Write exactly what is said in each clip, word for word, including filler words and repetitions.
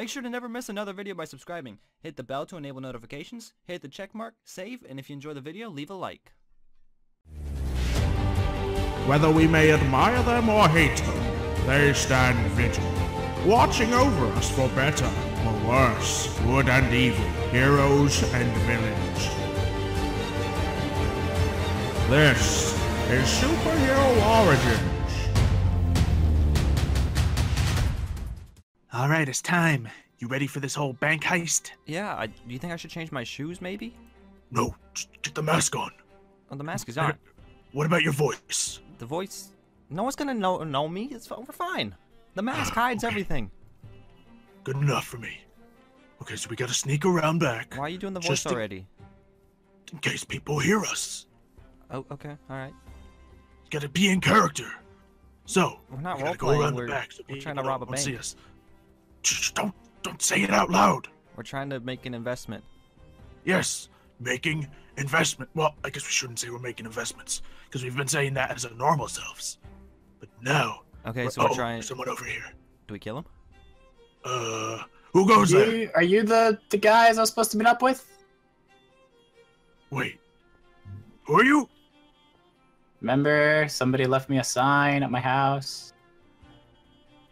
Make sure to never miss another video by subscribing. Hit the bell to enable notifications, hit the check mark, save, and if you enjoy the video, leave a like. Whether we may admire them or hate them, they stand vigil, watching over us for better or worse, good and evil, heroes and villains. This is Super Hero Origins. All right, it's time. You ready for this whole bank heist? Yeah, I, do you think I should change my shoes, maybe? No, just get the mask on. Oh, the mask is on. What about your voice? The voice? No one's gonna know know me. It's we're fine. The mask uh, hides okay. everything. Good enough for me. Okay, so we gotta sneak around back. Why are you doing the voice already? In case people hear us. Oh, okay, all right. You gotta be in character. So we're not we gotta go around we're, the back. So we're trying to rob a bank. See us. Shh, don't, don't say it out loud. We're trying to make an investment. Yes, making investment. Well, I guess we shouldn't say we're making investments because we've been saying that as our normal selves. But now. Okay, we're, so we're oh, trying. There's someone over here. Do we kill him? Uh, who goes are you, there? Are you the the guys I was supposed to meet up with? Wait, who are you? Remember, somebody left me a sign at my house.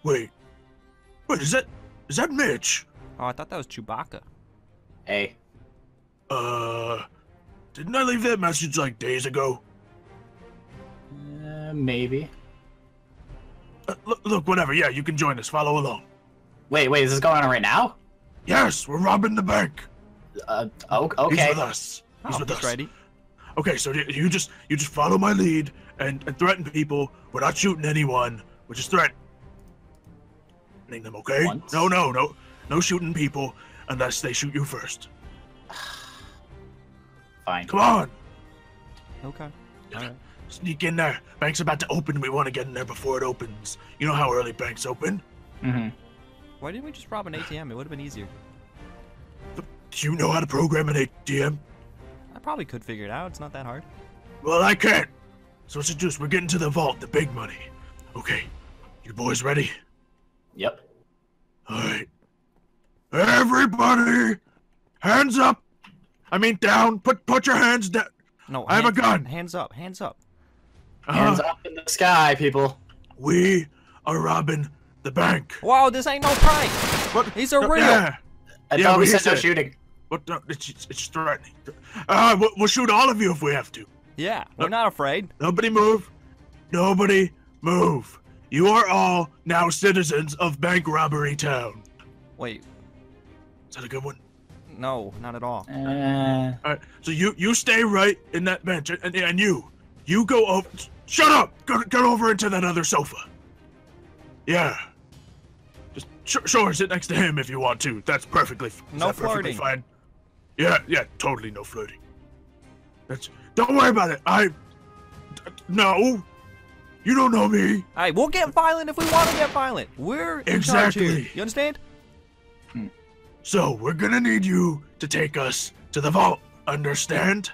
Wait. Wait, is that is that Mitch? Oh, I thought that was Chewbacca. Hey. Uh, didn't I leave that message like days ago? Uh, maybe. Uh, look, look, whatever. Yeah, you can join us. Follow along. Wait, wait, is this going on right now? Yes, we're robbing the bank. Uh, okay. He's with us. He's oh, with us. Ready. Okay, so you just you just follow my lead and, and threaten people. We're not shooting anyone. We're just threatening. Them, okay? Once. No, no, no, no shooting people unless they shoot you first. Fine. Come on. Okay. Right. Sneak in there. Bank's about to open. We want to get in there before it opens. You know how early banks open. Mm-hmm. Why didn't we just rob an A T M? It would have been easier. Do you know how to program an A T M? I probably could figure it out. It's not that hard. Well, I can't. So what's the juice? We're getting to the vault, the big money. Okay. You boys ready? Yep. Alright. Everybody! Hands up! I mean down! Put put your hands down! No, I have a gun! Hands up, hands up. Uh, hands up in the sky, people. We are robbing the bank. Wow, this ain't no prank! What? These are no, real! Yeah. I yeah, thought we said no shooting. What the, it's, it's, it's threatening. Uh, we'll, we'll shoot all of you if we have to. Yeah, we're no, not afraid. Nobody move. Nobody move. You are all now citizens of Bank Robbery Town. Wait. Is that a good one? No, not at all. Uh... Alright, so you, you stay right in that bench, and, and you, you go over... Shut up! Go, go over into that other sofa. Yeah. Just sh Sure, sit next to him if you want to. That's perfectly, no that flirting. perfectly fine. Yeah, yeah, totally no flirting. That's, don't worry about it. I... No... You don't know me. All right, we'll get violent if we want to get violent. We're in exactly. charge here. You understand? Hmm. So we're gonna need you to take us to the vault. Understand?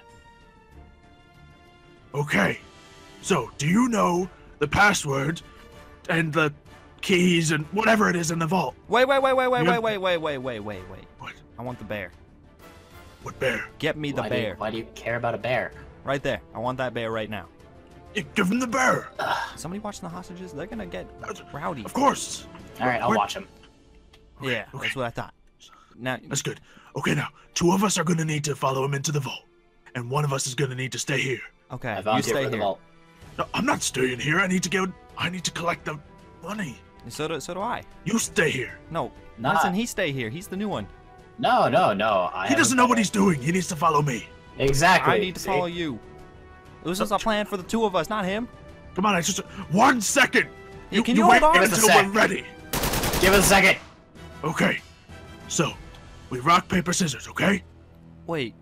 Okay. So do you know the password and the keys and whatever it is in the vault? Wait, wait, wait, wait, wait, wait, wait, wait, wait, wait, wait, wait. What? I want the bear. What bear? Get me the why bear. Do you, why do you care about a bear? Right there. I want that bear right now. Give him the bear. Ugh. Somebody watching the hostages, they're gonna get rowdy. Of course. All right, I'll We're... watch him. Okay, yeah, okay. That's what I thought. Now that's good. Okay, now two of us are gonna need to follow him into the vault, and one of us is gonna need to stay here. Okay, I you stay here. The vault. No, I'm not staying here. I need to get. I need to collect the money. So do so do I. You stay here. No, nah. Listen, he stay here. He's the new one. No, no, no. I he doesn't know what he's doing. He needs to follow me. Exactly. I need to See? follow you. This is a plan for the two of us, not him. Come on, I just one second. You, can you, you wait hold on? until we're ready? Give us a second. Okay. So, we rock paper scissors, okay? Wait.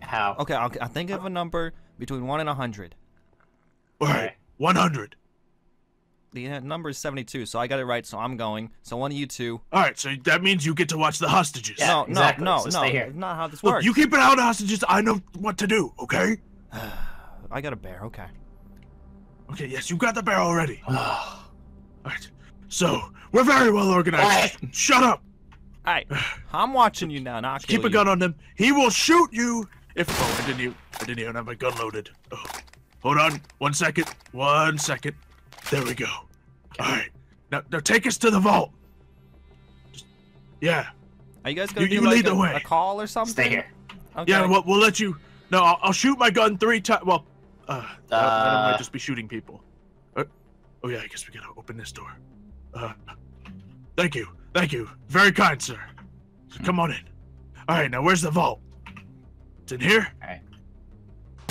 How? Okay, I'll, I'll think of a number between one and a hundred. All right, okay. one hundred. The number is seventy-two, so I got it right. So I'm going. So one of you two. All right, so that means you get to watch the hostages. Yeah, no, exactly. no, no, so no. Here. Not how this Look, works. You keep an eye on the hostages. I know what to do. Okay. I got a bear, okay. Okay, yes, you got the bear already. Alright, so, we're very well organized. What? Shut up! Alright, I'm watching you now, not Keep a you. gun on him. He will shoot you if- Oh, I didn't even- I didn't even have my gun loaded. Oh. Hold on, one second, one second. There we go. Okay. Alright, now, now take us to the vault. Just, yeah. Are you guys gonna you, do you like lead a, the way. a call or something? Stay here. Okay. Yeah, we'll, we'll let you- No, I'll, I'll shoot my gun three times- Well, uh, uh, I might just be shooting people. Uh, oh yeah, I guess we gotta open this door. Uh, thank you. Thank you. Very kind, sir. So come on in. All right, now where's the vault? It's in here? All right.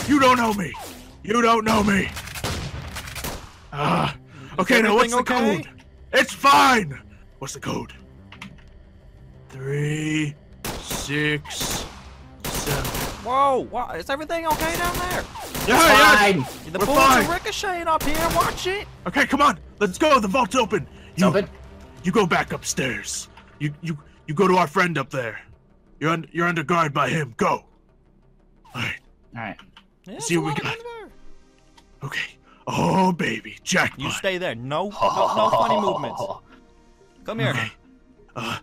You don't know me. You don't know me. Ah. Uh, okay, now what's the okay? code? It's fine. What's the code? Three, six, seven. Whoa, what? Is everything okay down there? Yeah, yeah. The bullets are ricocheting up here. Watch it. Okay, come on. Let's go. The vault's open. It's you, open. You go back upstairs. You you you go to our friend up there. You're un, you're under guard by him. Go. All right. All right. Yeah, see what we got. Okay. Oh baby, jackpot. You stay there. No no, no funny movements. Come here. Okay. Uh,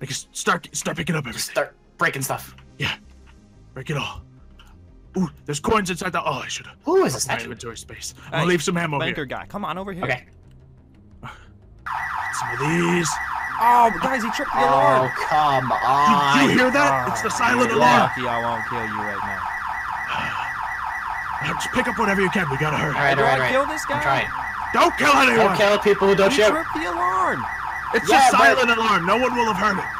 I guess start start picking up everything. Just start breaking stuff. Yeah. Break it all. Ooh, there's coins inside the. Oh, I should have. Who is this? My inventory space. I'm hey, gonna leave some ammo banker here. Banker guy, come on over here. Okay. Some of these. Oh, guys, he tripped the alarm. Oh, come on. Did you hear that? Oh, it's the silent alarm. Lucky I won't kill you right now. Now. Just pick up whatever you can. We gotta hurry. All right, all right, all right. Kill this guy. I'm trying. Don't kill anyone. Don't kill people who don't shoot. He tripped the alarm. It's yeah, a silent but... alarm. No one will have heard it.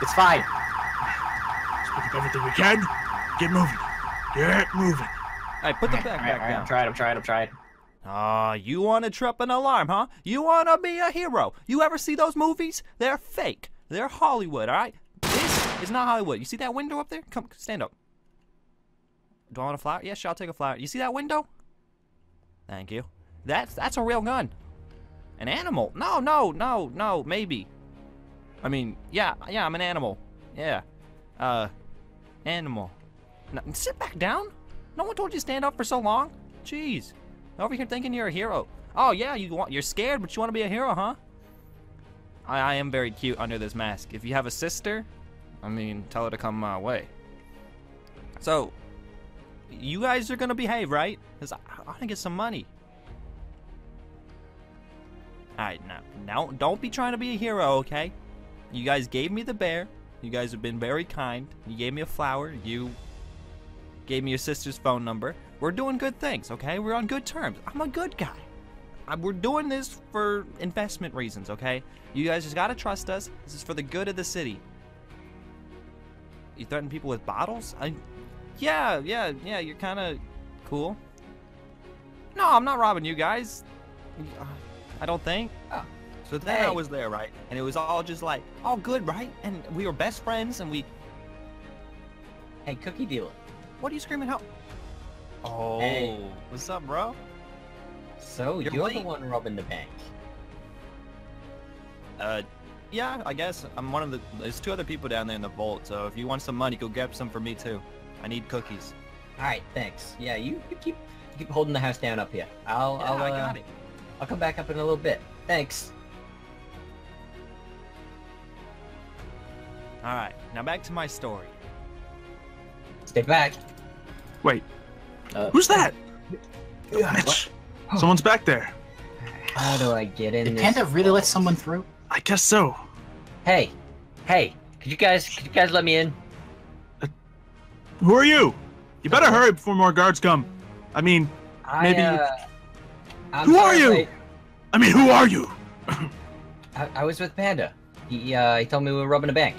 It's fine. Let's pick up everything we can. Get moving. Get moving. All right, put the backpack right, right, down. I'm trying, I'm trying, I'm trying. Ah, uh, you want to trip an alarm, huh? You want to be a hero. You ever see those movies? They're fake. They're Hollywood, all right? This is not Hollywood. You see that window up there? Come, stand up. Do I want a flower? Yes, I'll take a flower. You see that window? Thank you. That's, that's a real gun. An animal. No, no, no, no, maybe. I mean, yeah, yeah, I'm an animal. Yeah. Uh, animal. No, sit back down. No one told you to stand up for so long. Jeez. Over here thinking you're a hero. Oh yeah, you want, you're scared, but you want to be a hero, huh? I, I am very cute under this mask. If you have a sister, I mean, tell her to come my way. So, you guys are gonna behave, right? Cause I, I wanna get some money. All right, now, now, don't be trying to be a hero, okay? You guys gave me the bear. You guys have been very kind. You gave me a flower. You gave me your sister's phone number. We're doing good things, okay? We're on good terms. I'm a good guy. I, we're doing this for investment reasons, okay? You guys just gotta trust us. This is for the good of the city. You threaten people with bottles? I, yeah, yeah, yeah, you're kinda cool. No, I'm not robbing you guys. I don't think. Oh. So then hey. I was there, right? And it was all just like, all good, right? And we were best friends and we... Hey, cookie dealer. What are you screaming out? Oh, hey. What's up, bro? So you're, you're the one robbing the bank. Uh, yeah, I guess I'm one of the. There's two other people down there in the vault. So if you want some money, go grab some for me too. I need cookies. All right, thanks. Yeah, you, you keep you keep holding the house down up here. I'll yeah, I'll I got uh, it. I'll come back up in a little bit. Thanks. All right, now back to my story. Stay back. Wait. Uh, Who's that? Uh, Someone's back there. How do I get in? Did Panda really let someone through? I guess so. Hey, hey, could you guys, could you guys let me in? Uh, who are you? You better hurry before more guards come. I mean, maybe. I, uh, I'm who are you? Late. I mean, who are you? I, I was with Panda. He, uh, he told me we were robbing a bank.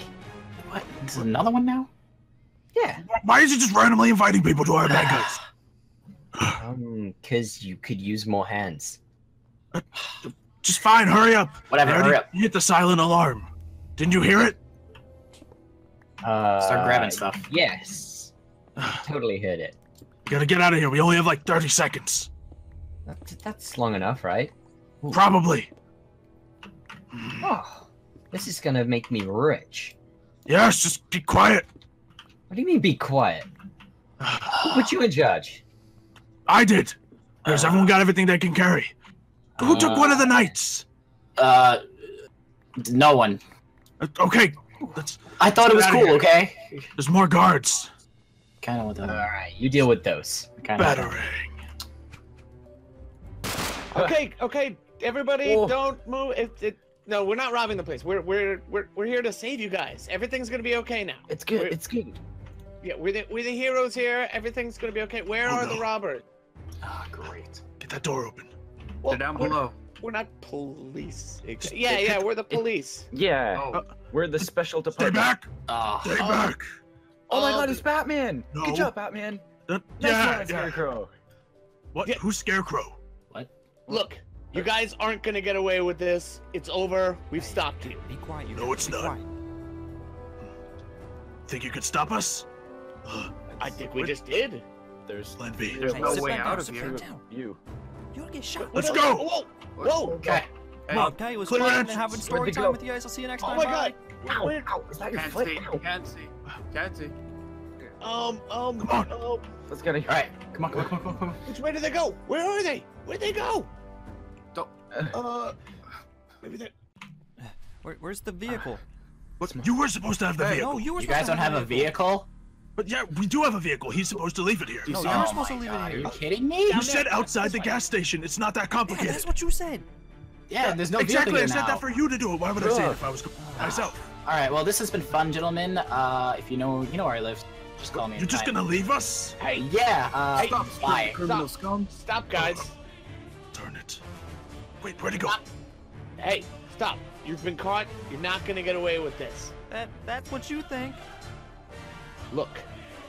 What? Is there another one now? Yeah. Why is he just randomly inviting people to our bankers? Um, cause you could use more hands. Uh, just fine, hurry up. Whatever, hurry up. You hit the silent alarm. Didn't you hear it? Uh, Start grabbing stuff. Yes. Totally heard it. You gotta get out of here. We only have like thirty seconds. That's, that's long enough, right? Ooh. Probably. Oh, this is gonna make me rich. Yes, just be quiet. What do you mean, be quiet? Who put you in charge? I did. Because uh, everyone got everything they can carry. Who uh, took one of the knights? Uh, no one. Okay, Let's, I thought it was cool, okay? There's more guards. Kind of want that. Alright, you deal with those. Kinda Battering. Okay, okay, everybody, oh. don't move. It, it, no, we're not robbing the place. We're we're we're we're here to save you guys. Everything's gonna be okay now. It's good. We're, it's good. Yeah, we're the we're the heroes here. Everything's gonna be okay. Where oh, are no. the robbers? Ah, oh, great. Get that door open. Well, they're down below. We're not police. Yeah, yeah, we're the police. It, yeah, oh. we're the special department. Stay back! Oh. Stay oh. back! Oh my God, it's Batman! No. Good job, Batman. Uh, nice yeah, one, yeah. Scarecrow. What? Yeah. Who's Scarecrow? What? Look, you guys aren't gonna get away with this. It's over. We've stopped you. Be quiet. You no, it's not. Quiet. Think you could stop us? Uh, I think we just did. There's, There's no way out of here. You. You'll get shot. Let's go! Whoa! Whoa! Okay. Hey, I'll tell you, it's fun having story time with you guys. I'll see you next time. Oh my God! Ow! Ow! Is that your foot? Can't see. Can't see. Um. Um. Come on. Um, Let's get it. All right. Come on. Come on. Come on. Come on. Which way did they go? Where are they? Where'd they go? Don't. Uh. Maybe they. Where, where's the vehicle? What? You were supposed to have the vehicle. No, you were. You guys don't have a vehicle. But yeah, we do have a vehicle. He's supposed to leave it here. No, you're supposed to leave it here. Are you kidding me? You said outside the gas station. It's not that complicated. Yeah, that's what you said. Yeah, there's no vehicle exactly. I said that for you to do it. Why would I say it if I was myself? All right. Well, this has been fun, gentlemen. Uh, if you know, you know where I live. Just call me. You're just gonna leave us? Hey, yeah. Uh, stop, stop, criminal scum. Stop, guys. Turn it. Wait, where'd it go? Hey, stop. You've been caught. You're not gonna get away with this. That, that's what you think. Look,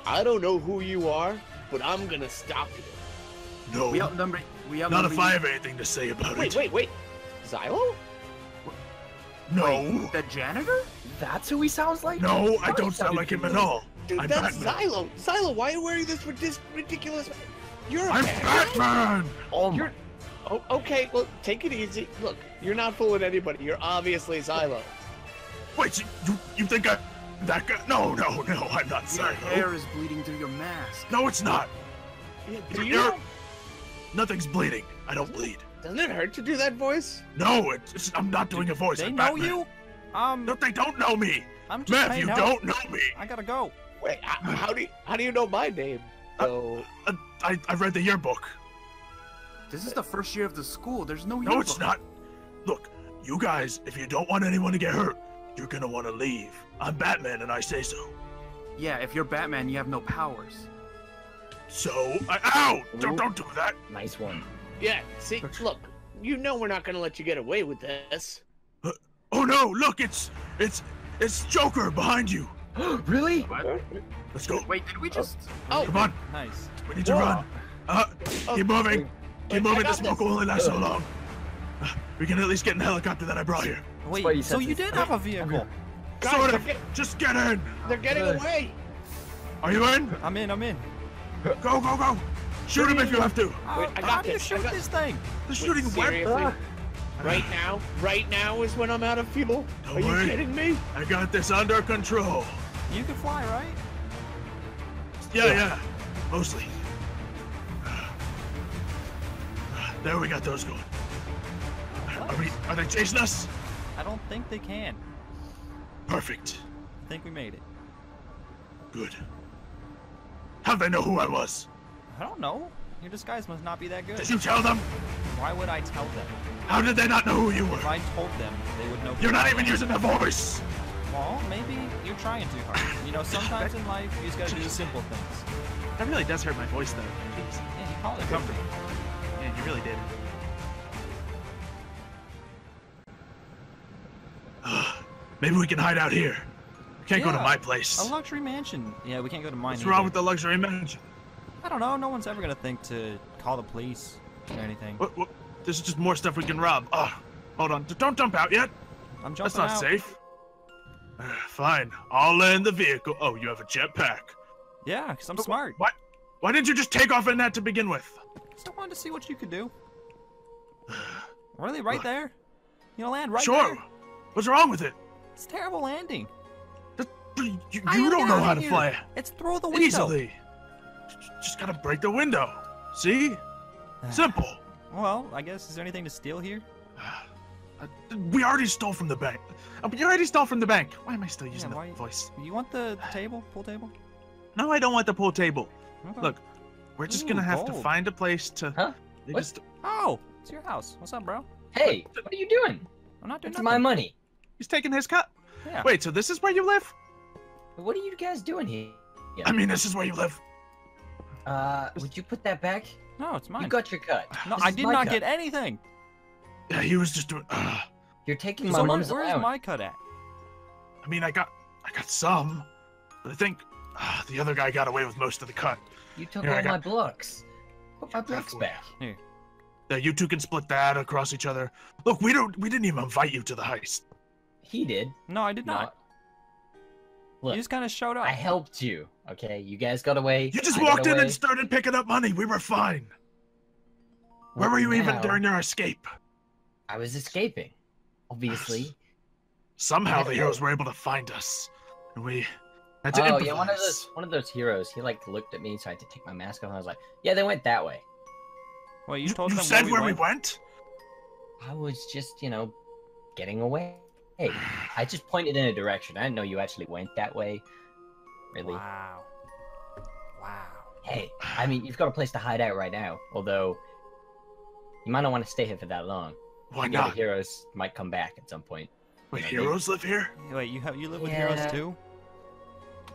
I don't know who you are, but I'm gonna stop you. No. We outnumber. We outnumber. Not if I have anything to say about wait, it. Wait, wait, wait. Xylo? No. Wait, the janitor? That's who he sounds like? No, I don't sound like him at all. Dude, I'm that's Batman. Xylo. Xylo, why are you wearing this ridiculous? You're. I'm Batman. Batman. Oh my. You're... Oh, okay. Well, take it easy. Look, you're not fooling anybody. You're obviously Xylo. Wait, so you you think I? That guy? No, no, no! I'm not sorry. Your hair is bleeding through your mask. No, it's not. Yeah, do you? You're... Nothing's bleeding. I don't bleed. Doesn't it hurt to do that voice? No, it's, it's, I'm not doing do a voice. They I'm know Batman. You? Um. No, they don't know me. I'm just Matt, you help. Don't know me. I gotta go. Wait, I, how do you, how do you know my name? So... I, I I read the yearbook. This is the first year of the school. There's no yearbook. No, it's not. Look, you guys, if you don't want anyone to get hurt. You're gonna want to leave. I'm Batman and I say so. Yeah, if you're Batman, you have no powers. So, I, ow! Ooh. Don't, don't do that! Nice one. Yeah, see, look, you know we're not gonna let you get away with this. Uh, oh no, look, it's, it's, it's Joker behind you. Really? What? Let's go. Wait, did we just... Oh, come on. Nice. We need to Whoa. Run. Uh, oh. Keep moving. Wait, keep moving, this smoke will only last so long. Uh, we can at least get in the helicopter that I brought here. Wait, so you did have a vehicle? Guys, sort of. Get, just get in. They're getting uh, away. Are you in? I'm in. I'm in. Go, go, go! Shoot him if you have to. Uh, Wait, I got how do you shoot got... this thing? The shooting weapon. Right now, right now is when I'm out of fuel. Don't Are you worry. Kidding me? I got this under control. You can fly, right? Yeah, yeah, yeah. Mostly. There we got those going. Are we? Are they chasing us? I don't think they can. Perfect. I think we made it. Good. How'd they know who I was? I don't know. Your disguise must not be that good. Did you tell them? Why would I tell them? How did they not know who you were? If I told them, they would know. You're not even using the voice! Well, maybe you're trying too hard. You know, sometimes in life, you just gotta do the simple things. That really does hurt my voice, though. Jeez. Yeah, you probably did. Yeah, you really did. Maybe we can hide out here. We can't yeah, go to my place. A luxury mansion. Yeah, we can't go to mine. What's either. Wrong with the luxury mansion? I don't know. No one's ever gonna think to call the police or anything. What, what? This is just more stuff we can rob. Oh, hold on. Don't dump out yet. I'm jumping That's not out. Safe. Uh, fine. I'll land the vehicle. Oh, you have a jetpack. Yeah, cause I'm but smart. What? Why didn't you just take off in that to begin with? Just wanted to see what you could do. Really, right what? There? You know, land right sure. there. Sure. What's wrong with it? It's a terrible landing. That, you you don't know how to here. Fly. It's through the window. Easily. Just gotta break the window. See? Simple. Well, I guess, is there anything to steal here? Uh, we already stole from the bank. Uh, you already stole from the bank. Why am I still using yeah, why, the voice? You want the table? Pool table? No, I don't want the pool table. Okay. Look, we're just Ooh, gonna have gold. to find a place to. Huh? They what? Just... Oh, it's your house. What's up, bro? Hey, what, what are you doing? I'm not doing. It's nothing. My money. He's taking his cut. Yeah. Wait, so this is where you live? What are you guys doing here? Yeah. I mean, this is where you live. Uh, would you put that back? No, it's mine. You got your cut. No, this I did not cut. get anything. Yeah, he was just doing. Uh. You're taking my so mom's. Where, where is my cut at? I mean, I got, I got some, but I think uh, the other guy got away with most of the cut. You took Here, all got... my blocks. Put my blocks back. Here. Yeah, you two can split that across each other. Look, we don't, we didn't even invite you to the heist. He did. No, I did not. not. Look, you just kind of showed up. I helped you, okay? You guys got away. You just I walked in away. and started picking up money. We were fine. Where well, were you now, even during your escape? I was escaping, obviously. Somehow the heroes were able to find us, and we had to. Oh improvise. yeah, one of those one of those heroes. He like looked at me, so I had to take my mask off, and I was like, "Yeah, they went that way." Well, you told you, them you said where we, where we went. I was just, you know, getting away. Hey, I just pointed in a direction. I didn't know you actually went that way. Really? Wow. Wow. Hey, I mean, you've got a place to hide out right now. Although, you might not want to stay here for that long. Why you not? The heroes might come back at some point. Wait, you know, heroes they... live here? Wait, you have you live with yeah. heroes too?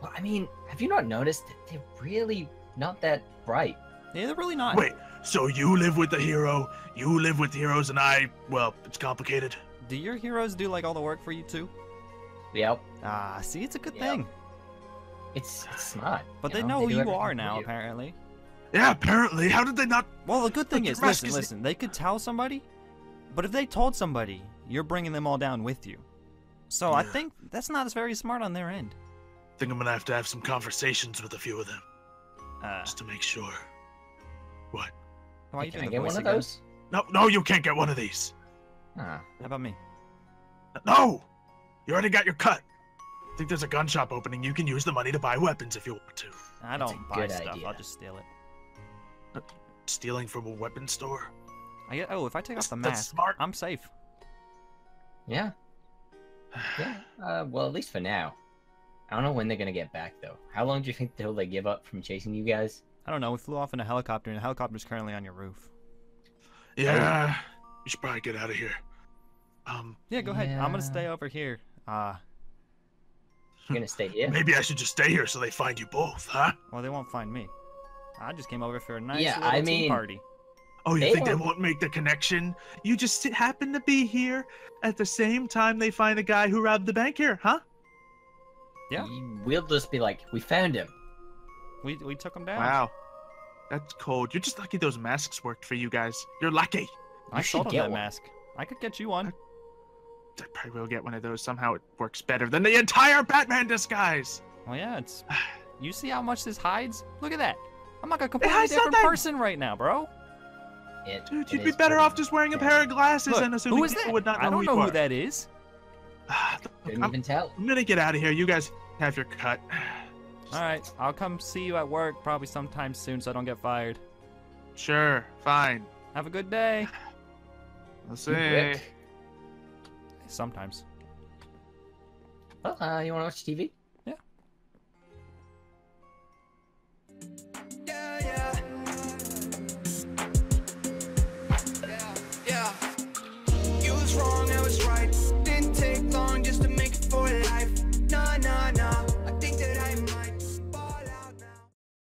Well, I mean, have you not noticed that they're really not that bright? Yeah, they're really not. Wait, so you live with the hero, you live with the heroes, and I, well, it's complicated. Do your heroes do like all the work for you too? Yep. Ah, see, it's a good yep. thing. It's it's smart. But they know, know they who you are now, you. apparently. Yeah, apparently. How did they not? Well, the good thing the is, listen, is listen. It... They could tell somebody, but if they told somebody, you're bringing them all down with you. So yeah. I think that's not as very smart on their end. I think I'm gonna have to have some conversations with a few of them, uh, just to make sure. What? Why are you doing the voice again? No, no, you can't get one of these. Huh. How about me? No! You already got your cut. I think there's a gun shop opening. You can use the money to buy weapons if you want to. I don't buy stuff. Idea. I'll just steal it. Uh, stealing from a weapon store? I get, oh, if I take that's, off the mask, smart. I'm safe. Yeah. Yeah. Uh, well, at least for now. I don't know when they're going to get back, though. How long do you think until they give up from chasing you guys? I don't know. We flew off in a helicopter, and the helicopter's currently on your roof. Yeah. Oh. You should probably get out of here. Um, yeah, go ahead. Yeah. I'm gonna stay over here. Uh, You're gonna stay here? Maybe I should just stay here so they find you both, huh? Well, they won't find me. I just came over for a nice yeah, little I mean, tea party. Oh, you they think won't... they won't make the connection? You just happen to be here at the same time they find the guy who robbed the bank here, huh? Yeah. We'll just be like, we found him. We, we took him down. Wow. That's cold. You're just lucky those masks worked for you guys. You're lucky. You I sold on that one. mask. I could get you one. I, I probably will get one of those. Somehow it works better than the entire Batman disguise. Well, yeah, it's... You see how much this hides? Look at that. I'm like a completely different nothing. person right now, bro. It, Dude, it you'd be better off just wearing a pair of glasses Look, and assuming people that? would not know I don't who know who are. that is. Couldn't I'm, even tell. I'm gonna get out of here. You guys have your cut. Just... All right, I'll come see you at work probably sometime soon so I don't get fired. Sure, fine. Have a good day. Let's see. Sometimes. Well, uh, you want to watch T V?